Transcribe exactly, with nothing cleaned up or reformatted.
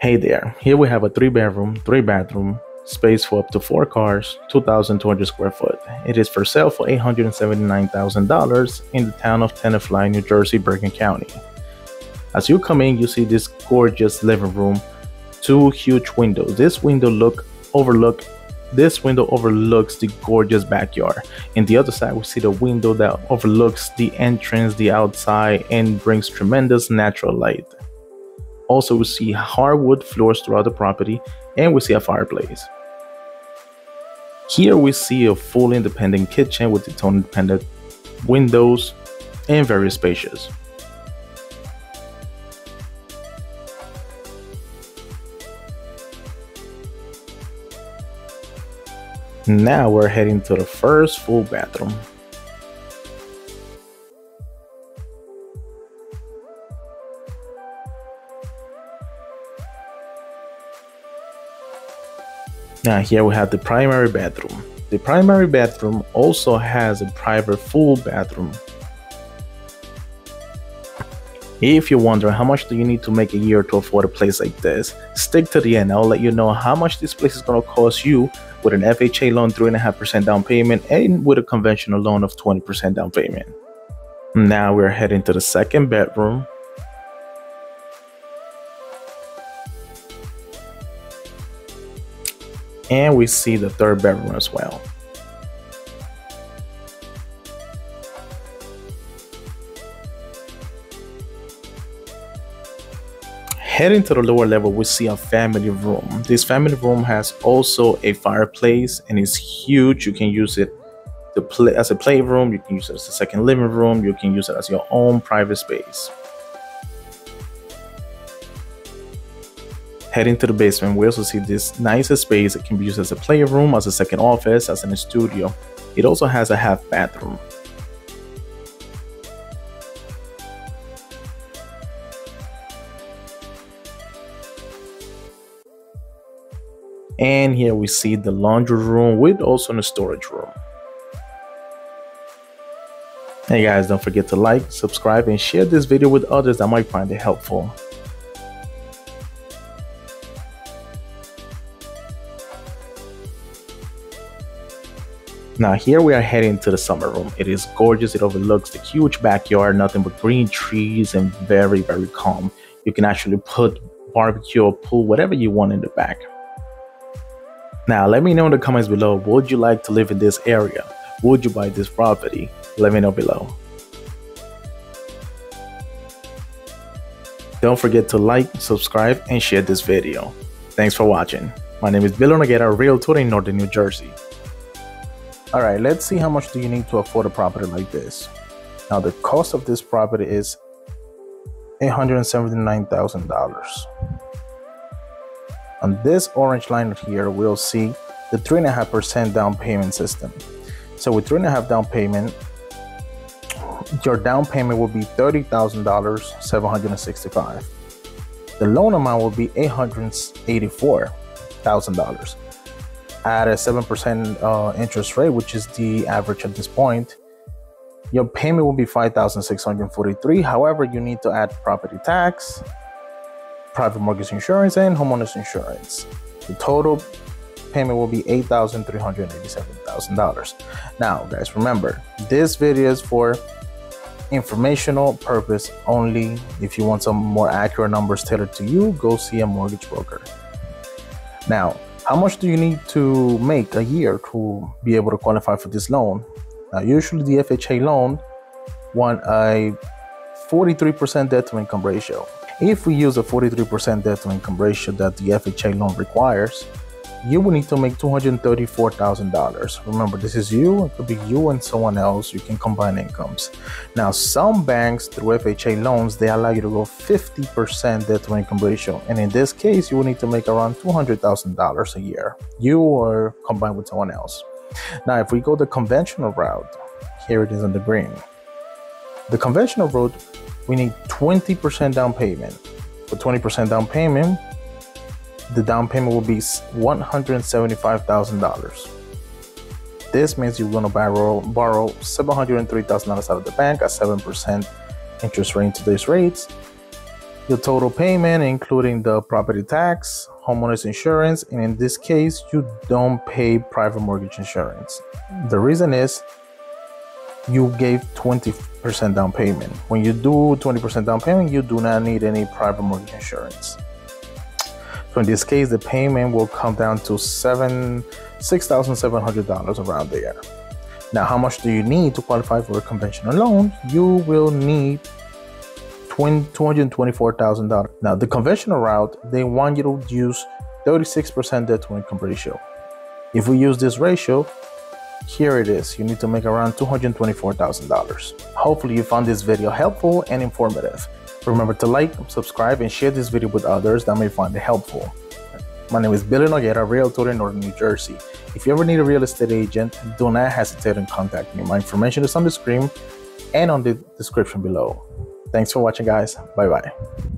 Hey there, here we have a three bedroom, three bathroom, space for up to four cars, two thousand two hundred square foot. It is for sale for eight hundred seventy-nine thousand dollars in the town of Tenafly, New Jersey, Bergen County. As you come in, you see this gorgeous living room, two huge windows. This window look overlook, this window overlooks the gorgeous backyard. In the other side, we see the window that overlooks the entrance, the outside, and brings tremendous natural light. Also, we see hardwood floors throughout the property, and we see a fireplace. Here we see a fully independent kitchen with its own independent windows and very spacious. Now we're heading to the first full bathroom. Now here we have the primary bathroom. The primary bathroom also has a private full bathroom. If you're wondering how much do you need to make a year to afford a place like this, stick to the end. I'll let you know how much this place is going to cost you with an F H A loan, three point five percent down payment, and with a conventional loan of twenty percent down payment. Now we're heading to the second bedroom. And we see the third bedroom as well. Heading to the lower level, we see a family room. This family room has also a fireplace and it's huge. You can use it to play, as a playroom, you can use it as a second living room, you can use it as your own private space. Heading to the basement, we also see this nicer space that can be used as a playroom, as a second office, as in a studio. It also has a half bathroom. And here we see the laundry room with also a storage room. Hey guys, don't forget to like, subscribe, and share this video with others that might find it helpful. Now here we are heading to the summer room. It is gorgeous. It overlooks the huge backyard, nothing but green trees and very, very calm. You can actually put barbecue or pool, whatever you want in the back. Now let me know in the comments below, would you like to live in this area? Would you buy this property? Let me know below. Don't forget to like, subscribe, and share this video. Thanks for watching. My name is Bill Noguera, realtor in Northern New Jersey. All right, let's see how much do you need to afford a property like this. Now the cost of this property is eight hundred seventy-nine thousand dollars. On this orange line here, we'll see the three point five percent down payment system. So with three point five percent down payment, your down payment will be thirty thousand seven hundred sixty-five dollars. The loan amount will be eight hundred eighty-four thousand dollars. At a seven percent uh, interest rate, which is the average at this point, your payment will be five thousand six hundred forty-three dollars. However, you need to add property tax, private mortgage insurance, and homeowners insurance. The total payment will be eight million three hundred eighty-seven thousand dollars. Now, guys, remember, this video is for informational purpose only. If you want some more accurate numbers tailored to you, go see a mortgage broker. Now, how much do you need to make a year to be able to qualify for this loan? Now, usually the F H A loan want a forty-three percent debt to income ratio. If we use a forty-three percent debt to income ratio that the F H A loan requires, you will need to make two hundred thirty-four thousand dollars. Remember, this is you, it could be you and someone else, you can combine incomes. Now, some banks through F H A loans, they allow you to go fifty percent debt to income ratio. And in this case, you will need to make around two hundred thousand dollars a year, you or combined with someone else. Now, if we go the conventional route, here it is in the green. The conventional route, we need twenty percent down payment. For twenty percent down payment, the down payment will be one hundred seventy-five thousand dollars. This means you're going to borrow, borrow seven hundred three thousand dollars out of the bank at seven percent interest rate in today's rates. Your total payment, including the property tax, homeowners insurance, and in this case, you don't pay private mortgage insurance. The reason is you gave twenty percent down payment. When you do twenty percent down payment, you do not need any private mortgage insurance. So in this case, the payment will come down to seven, six thousand seven hundred dollars, around there. Now, how much do you need to qualify for a conventional loan? You will need two hundred twenty-four thousand dollars. Now, the conventional route, they want you to use thirty-six percent debt to income ratio. If we use this ratio, here it is. You need to make around two hundred twenty-four thousand dollars. Hopefully, you found this video helpful and informative. Remember to like, subscribe, and share this video with others that may find it helpful. My name is Bill Noguera, realtor in Northern New Jersey. If you ever need a real estate agent, do not hesitate in contacting me. My information is on the screen and on the description below. Thanks for watching, guys. Bye-bye.